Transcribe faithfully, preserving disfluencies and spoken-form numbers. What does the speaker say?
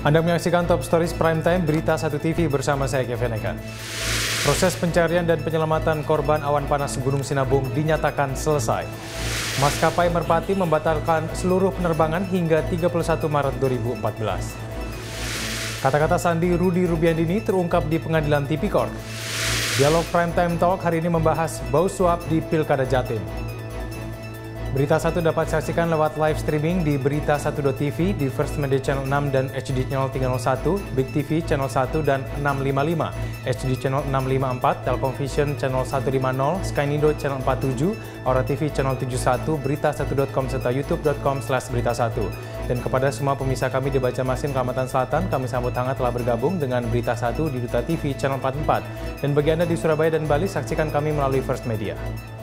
Anda menyaksikan Top Stories Prime Time Berita Satu T V bersama saya Kevin Egan. Proses pencarian dan penyelamatan korban awan panas Gunung Sinabung dinyatakan selesai. Maskapai Merpati membatalkan seluruh penerbangan hingga tiga puluh satu Maret dua ribu empat belas. Kata-kata Sandi Rudi Rubiandini terungkap di Pengadilan Tipikor. Dialog Prime Time Talk hari ini membahas bau suap di Pilkada Jatim. Berita Satu dapat saksikan lewat live streaming di berita satu titik t v, di First Media Channel enam dan H D Channel tiga nol satu, Big T V Channel satu dan enam lima lima, H D Channel enam lima empat, Telkomvision Channel seratus lima puluh, Skyindo Channel empat tujuh, Aura T V Channel tujuh satu, berita satu titik com serta youtube titik com slash berita satu. Dan kepada semua pemirsa kami di Baca Masin, Kalimantan Selatan, kami sambut hangat telah bergabung dengan Berita Satu di Duta T V Channel empat empat. Dan bagi Anda di Surabaya dan Bali, saksikan kami melalui First Media.